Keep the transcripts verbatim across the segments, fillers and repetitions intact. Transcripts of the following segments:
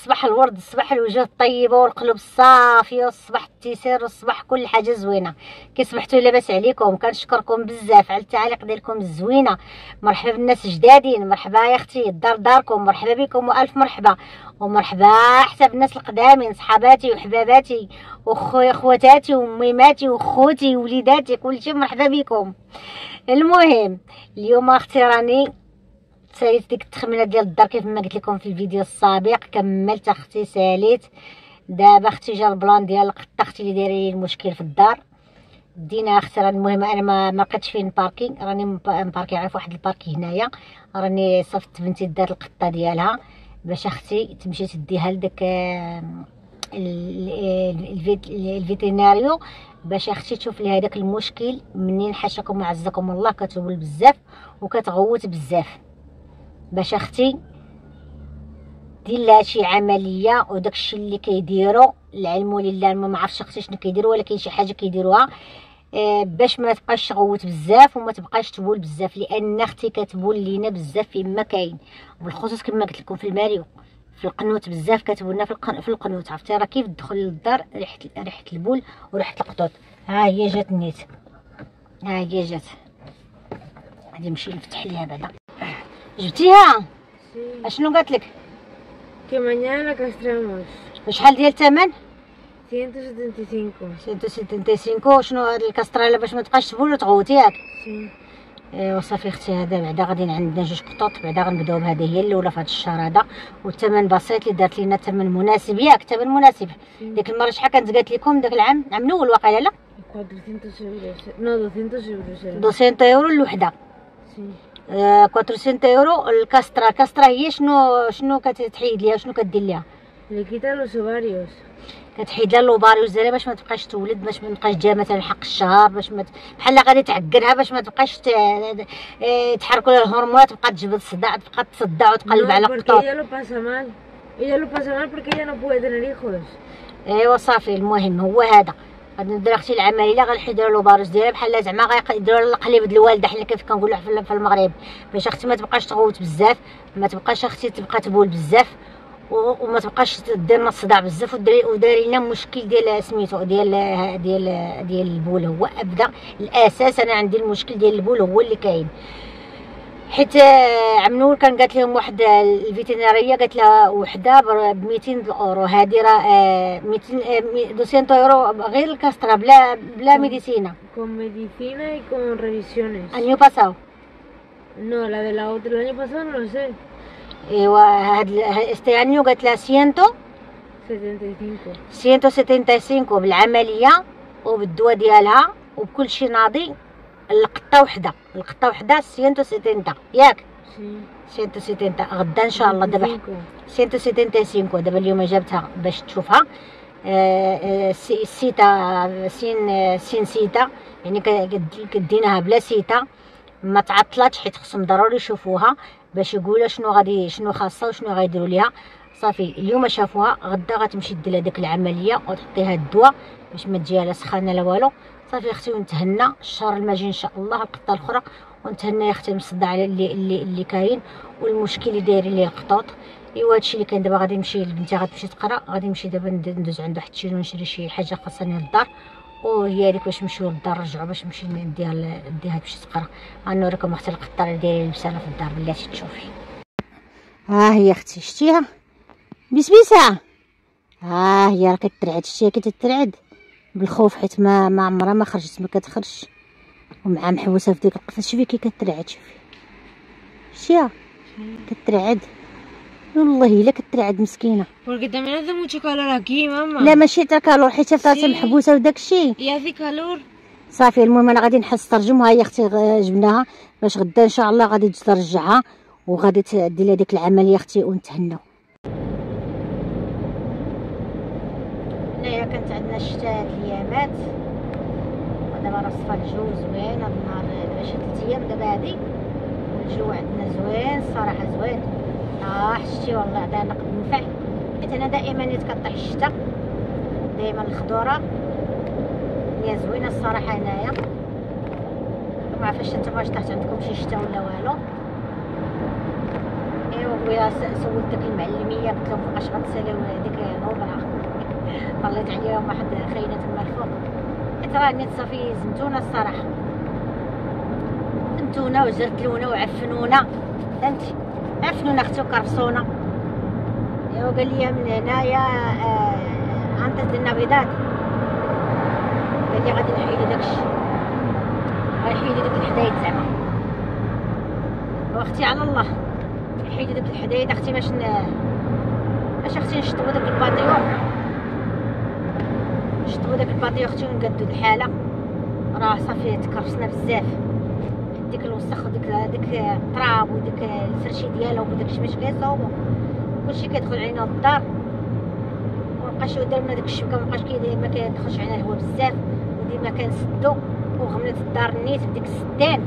الصباح الورد، الصباح الوجوه الطيبه والقلوب الصافيه، والصباح التيسير، والصباح كل حاجه زوينه. كي صبحتوا لاباس عليكم؟ كنشكركم بزاف على التعليق ديالكم الزوينه. مرحبا بالناس جدادين، مرحبا يا اختي، الدار داركم، مرحبا بكم والف مرحبا. ومرحبا حتى بالناس القدامين، صحاباتي وحباباتي وخواتاتي وميماتي وخوتي ووليداتي، كلشي مرحبا بكم. المهم اليوم اختي راني ساليت ديك التخمينه ديال الدار كيف ما قلت لكم في الفيديو السابق، كملت اختي ساليت. دابا اختي جا البلان ديال القطه اختي اللي دايره لي المشكل في الدار، دينا اختي. راه المهم انا ما ما لقيتش فين باركين، راني مباركي عارف واحد الباركي هنايا، راني صفت بنتي دات القطه ديالها باش اختي تمشي تديها لداك الفيتيناريو باش اختي تشوف لي هذاك المشكل منين. حاشاكم وعزكم الله كتول بزاف وكتغوت بزاف، باش اختي دير لها شي عمليه وداكشي اللي كيديروا العلم لله. ما معرفتش اختي شنو كيديروا، ولكن شي حاجه كيديروها باش ما تبقاش غوت بزاف وما تبقاش تبول بزاف، لان اختي كتبول لينا بزاف فيما كاين، بالخصوص كما قلت لكم في الماريو في القنوت بزاف كتبولنا في القنوت. عرفتي راه كيف تدخل للدار ريحه ريحه البول وريحه القطوط. ها هي جات نيت، ها هي جات، غادي نمشي نفتح ليها بعدا. جبتيها؟ اشنو قالت لك؟ ثمانين كاستراموس. شحال ديال الثمن؟ مئتين وخمسة وستين. مئتين وخمسة وستين. شنو هاد الكاستراله باش ما تبقاش تبول وتغوت ياك؟ ايوا صافي اختي، هذا بعدا غادي عندنا جوج قطط، بعدا غنبداو بهذه هي الاولى في هذا الشهر هذا، والثمن بسيط اللي دارت لينا ثمن مناسب ياك، ثمن مناسب. ديك المره شحال كانت قالت لكم داك العام؟ العام الاول واقيلا لا؟ مئتين يورو الوحده. آه مئتين يورو الكاسترا. الكاسترا هي شنو شنو كتحيد ليها، شنو كدير ليها؟ لكيتا لو سوباريوس، كتحيد لها لوباريوس ديالها باش ما تبقاش تولد، باش ما تبقاش جا مثلا حق الشهر، باش ما بحال غادي تعقلها باش ما تبقاش تحركوا لها الهرمونات، تبقى تجبد صداع، تبقى تصدع وتقلب على القطوط. هي لو باسامال، هي لو باسامال برك هي نبوه دريخوس. ايوا صافي المهم هو هذا. غادي ندير اختي العمليه، غنحيدوا لها لوباريوس ديالها بحال زعما غيديروا لها القليب د الوالده حنا كيف كنقولوا في المغرب، باش اختي ما تبقاش تغوت بزاف، ما تبقاش اختي تبقى تبول بزاف، وما تبقاش دير لنا الصداع بزاف، وداري لنا مشكل ديال سميتو ديال ديال ديال البول. هو ابدا الاساس انا عندي المشكل ديال البول هو اللي كاين، حيت عمنول كان قالت لهم واحد الفيتيناريه قالت لها وحده ب مئتين اورو، هذه راه مئتين يورو غير الكاسترا بلا بلا ميديسينا. كون ميديسينا يكون ريفيزيونيس انيو باساو نو لا دي لا اوتر انيو باساو نو سي. ايوا هاد استي انيو قالت لها مئتين وخمسة وسبعين بالعمليه وبالدواء ديالها وبكل شيء ناضي. القطه وحده، القطه وحده مئتين وستين ياك، مئتين وستين غدا ان شاء الله. دابا مئتين وخمسة وستين دابا اليوم جابتها باش تشوفها. آه آه سيتا سين سين سيتا يعني كديناها بلا سيتا، ما تعطلاتش حيت خصهم ضروري يشوفوها باش يقولوا شنو غادي شنو خاصه وشنو غيديروا ليها. صافي اليوم شافوها، غدا غتمشي دير لها ديك العمليه وتعطيها الدواء باش ما تجيها لا سخانه لا والو. صافي اختي ونتهنا الشهر الماجي ان شاء الله القطه الاخرى، ونتهنا يا اختي مصدع على اللي اللي, اللي كاين والمشكل اللي دايرين ليه القطوط. ايوا هادشي اللي كان. دابا غادي نمشي لبنتي غتمشي تقرا، غادي نمشي دابا ندوز عند واحد الشيلو نشري شي حاجه خاصني للدار، وهي هذيك باش نمشيو للدار نرجعو باش نمشي نديها نديها باش تقرا. غنوريكم اختي القطه اللي دايره لبسانه في الدار بلاتي تشوفي. ها هي اختي شتيها بسبيسه، ها هي راه كترعد، شتيها كتترعد بالخوف حيت ما ما عمرها ما خرجت ما كتخرجش، ومع محوسه في ديك القفص. شوفي كي كترعد، شوفي شتيها كترعد، والله الا كترعد مسكينه. والقدام هذا مو تكالور هكي ماما؟ لا ماشي تا كالور حيت راسها محبوسه وداك الشيء يا في كالور. صافي المهم انا غادي نحس ترجمها يا اختي، جبناها باش غدا ان شاء الله غادي ترجعها وغادي تدير لها ديك العمليه اختي ونتهناو. هنايا كانت عندنا الشتاء هاد الايامات، ودابا راه صفا الجو زوين. هاد النهار دابا شي ثلاث ايام دابا هادي، والجو عندنا زوين الصراحه زوين. اه شتي والله عطاها نقد نفع، حيت انا دائما نيت كطيح الشتاء دائما الخضوره هي زوينه الصراحه. هنايا معرفاش نتوما واش طاحت عندكم شي شتاء ولا والو. عليهم ويا سولت ديك المعلميه قلت لها فوقاش غتسالاو هذيك الهضره، طليت عليهم واحد خاينه تما الفوق، حيت راني تصافي زنتونه الصراحه، زنتونه وجرت لونه وعفنونه، فهمتي عفنونه اختي وكرفصونه. وقال لي من هنايا انت درنا بيضات، قال لي غادي نحيدو داكشي، غنحيدو ديك الحدايد زعما. واختي على الله نحيدو ديك الحدايد اختي باش باش اختي نشطبو داك الباطيو، نشطبو داك الباطيو اختي ونقادو الحاله، راه صافي تكرفصنا بزاف ديك الوسخ وديك ديك التراب وديك الفرشي ديالها وداك الشماش كيصاوبو كلشي كيدخل علينا للدار، ومبقاش دار لنا ديك الشبكه مبقاش كيدير ما كيدخلش علينا الهواء بزاف، وديما كنسدو وغملت الدار نيت بديك السدان.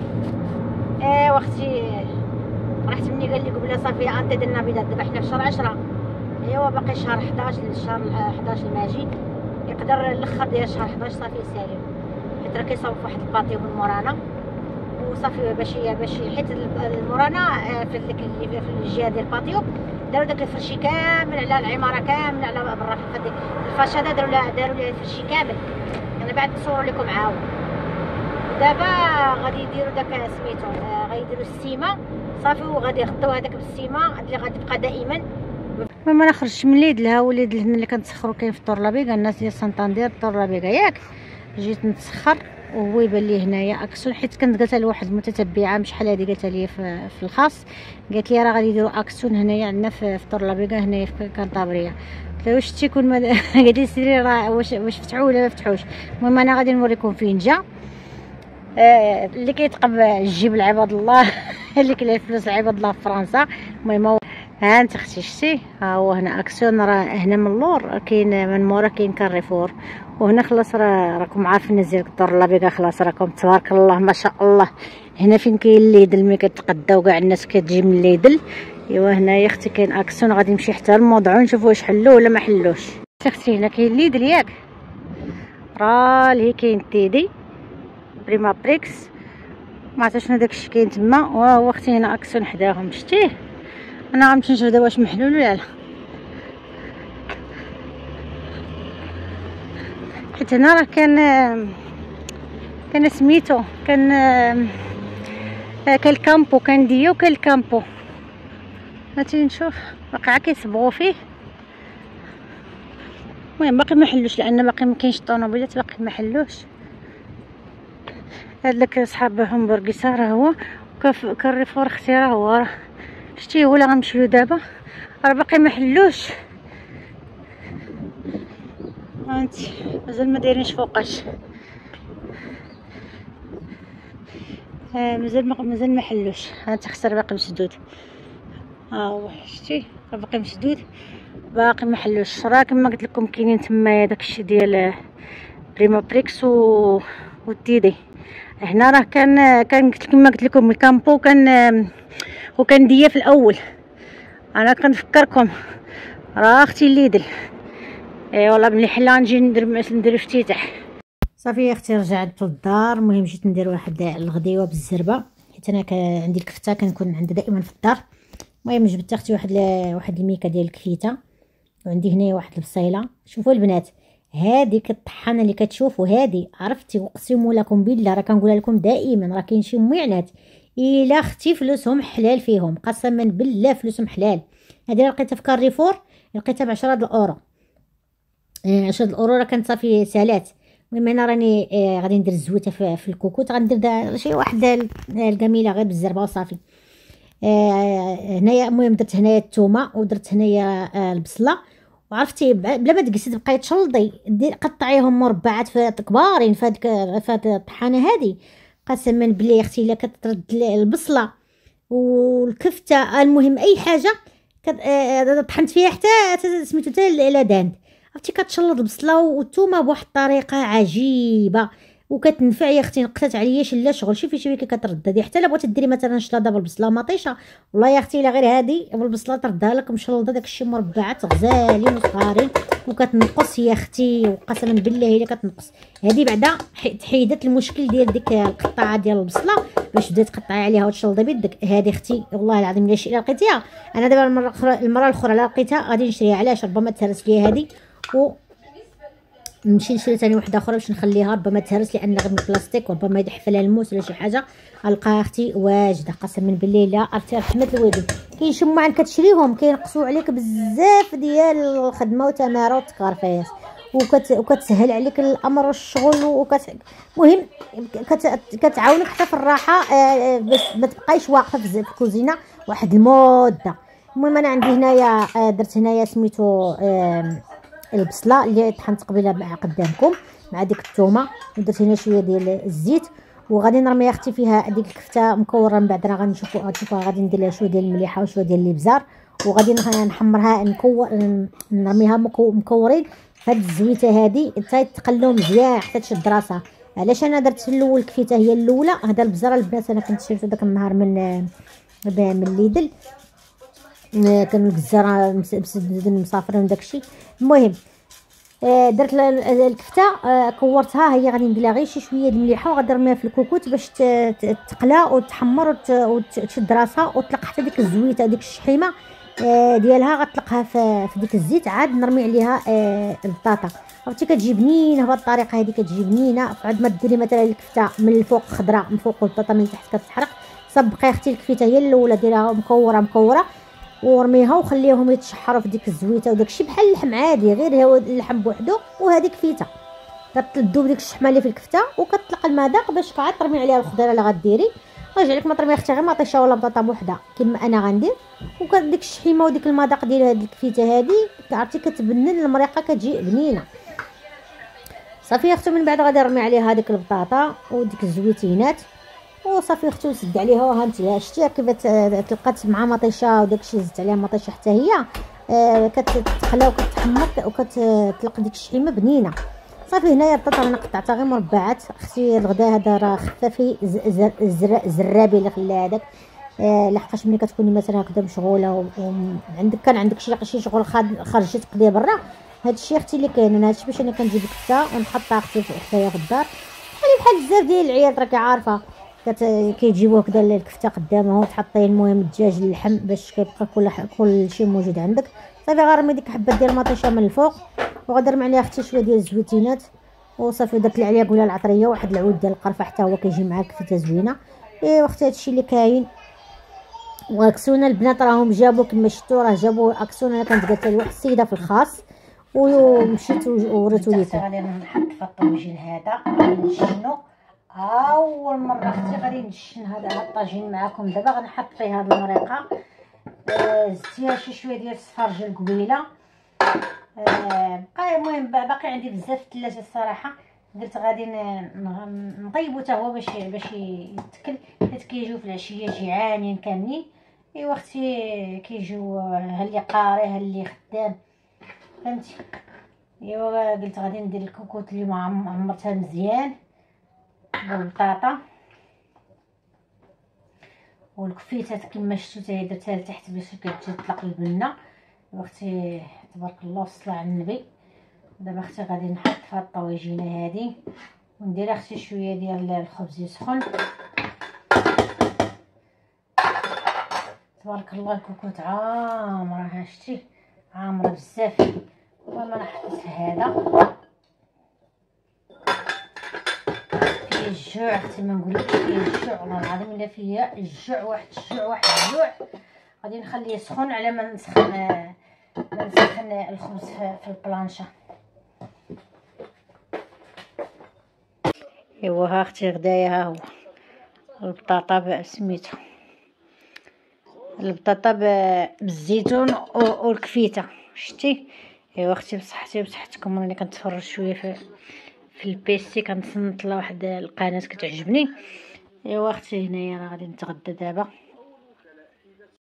ايوا اختي رحت مني قال لي قبله صافي انت درنا بيضات، دابا حنا في شهر عشرة، ايوا باقي شهر حداش للشهر حداش الماجي يقدر الاخر ديال شهر حداش صافي يسالي، حيت راه كيصاوب واحد الباطي من مورانا وصافي باش باش حيت المورانا في اللي في الجهه ديال الباطيو داروا داك الفرشي كامل على العماره كامله على برا في هذيك الفاشاده، داروا لها داروا لها الفرشي كامل، انا بعد نصور لكم عاود. دابا غادي يديروا داك سميتو غيديروا السيمه صافي، وغادي يغطيو هذاك بالسيمه اللي غادي تبقى دائما. ماما انا خرجت من اليد لها وليد الهنا اللي كنتسخروا كاين في الدور لابيكا، الناس ديال سانتاندير الدور لابيكا ياك، جيت نتسخر وهو يبان لي هنايا اكسون، حيت كنت قالت لواحد المتتبعه مش بحال هذه قالت لي في, في الخاص، قالت لي راه غادي يديروا اكسون هنايا عندنا في طور لابيكا هنايا في كانطابريا، قلت لها واش تيكون مد... قالت لي سيري راه واش واش فتحوا ولا ما فتحوش. المهم انا غادي نوريكم فين جا آه... اللي كيتقب الجيب العباد الله اللي كيلعب فلوس العباد الله في فرنسا. المهم ها انت اختي شتي ها هو هنا اكسون، راه هنا من اللور كاين من مورا كاين كاريفور، وهنا خلاص راه راكم عارفين نزيل الدور لابيكا خلاص راكم تبارك الله ما شاء الله. هنا فين كاين الليدل ملي كتقداو كاع الناس كتجي من الليدل. ايوا هنايا اختي كاين اكسون، غادي نمشي حتى للموضوع نشوف واش حلوه ولا ما حلوش. اختي هنا كاين الليدل ياك، راه لهي كاين تيدي بريما بريكس ما عرفت شنو داكشي كاين تما. واه اختي هنا اكسون حداهم شتيه، انا غنمشي نشوف دابا واش محلول ولا لا، حيت هنا راه كان كان سميتو كان كان الكامبو كان ديو كان الكامبو هاتي نشوف واقع كيصبغوا فيه. المهم باقي ما حلوش لان باقي ما كاينش الطونوبيلات، باقي ما حلوش. هذاك صحاب همبرغيسا راه هو كاريفور اختي راه هو شتي هو اللي غنمشيو دابا، راه باقي ما حلوش هانتي مازال ما دايرينش فوقاش، ها مازال مازال ما حلوش هانتي خسر باقي مسدود، ها هو شتي راه باقي مسدود باقي ما حلوش. راه كما قلت لكم كاينين تمايا داكشي ديال بريما بريكس و والتيدي. هنا راه كان كان كما قلت لكم الكامبو كان وكان ديا في الاول، انا كنفكركم راه اختي الليدل. ايوا والله ملي حلا نجي ندير ندير افتتاح. صافي اختي رجعت للدار، المهم جيت ندير واحد الغديوه بالزربه، حيت انا عندي الكفته كنكون عندها دائما في الدار. المهم جبت اختي واحد واحد الميكه ديال الكفته، وعندي هنايا واحد البصيله. شوفوا البنات هذيك الطحانه اللي كتشوفوا هذه، عرفتي اقسم لكم بالله راه كنقولها لكم دائما راه كاين شي معنات الا اختي فلوسهم حلال فيهم، قسما بالله فلوسهم حلال. هذه لقيتها في كاريفور، لقيتها ب عشرة د الاورو، عشرة د الاورو راه كانت صافي سالات. المهم انا راني غادي ندير الزويته في, في الكوكوت، غندير شي واحده الكميله غير بالزربه وصافي. هنايا المهم درت هنايا الثومه ودرت هنايا البصله، وعرفتي بلا ما تقيسي تبقاي تشلضي قطعيهم مربعات كبارين في هاد الطحانه هذه، قسما بالله اختي الا كترد البصله والكفته المهم اي حاجه طحنت فيها حتى سميتو حتى لادان، عرفتي كتشلض البصله والثومه بواحد الطريقه عجيبه وكتنفع يا اختي. نقطات عليا شلا شغل، شوفي شوفي كي كتردد، حتى الا بغيتي ديري مثلا شلاضه بالبصله مطيشه والله يا اختي الا غير هادي بالبصله تردها لك مشلضه داكشي مربعات غزالين وصغارين وكتنقص يا اختي، وقسما بالله الا كتنقص. هادي بعدا حيدت المشكل ديال ديك القطاعه ديال البصله باش تبداي تقطعي عليها وتشلضي بيدك. هذه اختي والله العظيم الا شي لقيتيها، انا دابا المره الاخرى المره الاخرى لا لقيتها غادي نشريها، علاش ربما تهرس لي هذه و نمشي نشري ثاني وحده اخرى باش نخليها ربما تهرس، لان غير من البلاستيك وربما يدحف لها الموس ولا شي حاجه القاها اختي واجده قسما بالله. لا اختي رحمه الوالدين كيشموا عن كتشريهم كينقصوا عليك بزاف ديال الخدمه وتماره وتكارفيس وكت... وكتسهل عليك الامر والشغل وكت المهم كت... كتعاونك حتى في الراحه باش ما تبقايش واقفه في الكوزينه واحد المده. المهم انا عندي هنايا درت هنايا سميتو البصله اللي طحنت قبيله مع قدامكم مع ديك الثومه، ودرت هنا شويه ديال الزيت وغادي نرمي اختي فيها ديك الكفته مكوره، من بعد راه غنشوفوا غتشوفوا غادي ندير لها شويه ديال المليحه وشويه ديال الابزار وغادي نحمرها نكور نرميها مكورين فهاد الزويته هادي حتى تقلو مزيان حتى تشد راسها. علاش انا درت في الاول الكفته هي الاولى، هذا البزار البنات انا كنت شريتو داك النهار من من ليدل، كان الجزاره مسافرين وداك الشيء. المهم درت الكفته كورتها، هي غادي ندير لها غير شي شويه د المليحه وغادي نرميها في الكوكوت باش تقلى وتحمر وتشد راسها وتطلق حتى ديك الزويته ديك الشحيمه ديالها غطلقها في ديك الزيت، عاد نرمي عليها البطاطا. عرفتي كتجي بنينه بهاد الطريقه هادي، كتجي بنينه عاد ما ديري مثلا الكفته من الفوق خضراء من فوق والبطاطا من تحت كتحرق، صبقي اختي الكفته هي الاولى ديرها مكوره مكوره ورميها وخليهم يتشحروا في ديك الزويته وداكشي بحال اللحم عادي، غير هو اللحم بوحدو وهذه كفته كتذوب ديك الشحمه اللي في الكفته وكتطلق المذاق باش عاد ترمي عليها الخضره اللي غديري. رجعلك ما ترمي اختي غير مطيشه ولا بطاطا بوحده كما انا غندير، وكديك الشحيمه وديك المذاق ديال هاد الكفته هادي عرفتي كتبنن المريقه كتجي بنينه صافي اختي. من بعد غادي نرمي عليها هذيك البطاطا وديك الزويتينات وصافي اختي وسد عليها وها انت شتيها كيف تلقات مع مطيشه وداكشي زدت عليها مطيشه حتى هي آه كتتخلى وكتحمر وكتطلق ديك الشحيمه بنينه صافي. هنايا البطاطا انا قطعتها غير مربعات اختي، الغدا هذا راه خفافي الزرابي اللي خلى هذاك آه لحقاش ملي كتكوني مثلا هكذا مشغوله وعندك كان عندك شي شي شغل خرجتي تقضي برا، هادشي اختي اللي كاين. انا هادشي باش انا كنجيب الكفته ونحطها اختي حتى في الدار بحال بحال بزاف ديال العيال راكي عارفه كيجيبو هكذا الكفته قدامهم تحطي المهم الدجاج اللحم باش كيبقى كل كل شيء موجود عندك صافي. غنرمي ديك حبه ديال المطيشه من الفوق وغادي نرمي عليها حتى شويه ديال الزويتينات وصافي، درت لي عليها قوله العطريه واحد العود ديال القرفه حتى هو كيجي مع الكفته زوينه. ايوا اختي هادشي اللي كاين واكسونه البنات راهم جابو كما شفتو راه جابو اكسونه، انا كنت قالت لواحد السيده في الخاص ومشيت وريتو ليكم. غادي نحط في الطاجين هذا غادي نشنو اول مره اختي غادي نشن هذا الطاجين معكم. دابا غنحط فيه هاد المريقه زدتيها شي شويه ديال الصفرجل قبيله بقى، المهم باقي عندي بزاف في الثلاجه الصراحه، قلت غادي نطيبو حتى هو باش باش يتكل حيت كيجيو في العشيه جيعانين كاملين. ايوا اختي كيجيو ها اللي قاري ها اللي خدام فهمتي. ايوا قلت غادي ندير الكوكوت اللي معمرتها مزيان بالبطاطا والكفيتات كما شفتو تاهي درتها لتحت باش كتجي تطلق البنه. اختي تبارك الله والصلاه على النبي. دابا اختي غادي نحط في هاد الطواجينه هادي وندير اختي شويه ديال الخبز يسخن تبارك الله. الكوكوت عامره ها شتي عامره بزاف. المهم انا حطيت هذا الجوع حتى ما نقولكش الجوع والله العظيم الا فيا الجوع واحد الجوع واحد الجوع. غادي نخليه سخون على ما نسخن ما نسخن الخبز في البلانشه. ايوا ها اختي غدايا ها هو البطاطا سميتو البطاطا بالزيتون والكفيته شتي. ايوا اختي بصحتي وبصحتكم، ملي كنتفرج شويه في في البيسي كنصنت لواحد القناه كتعجبني. ايوا اختي هنايا راه غادي نتغدى دابا.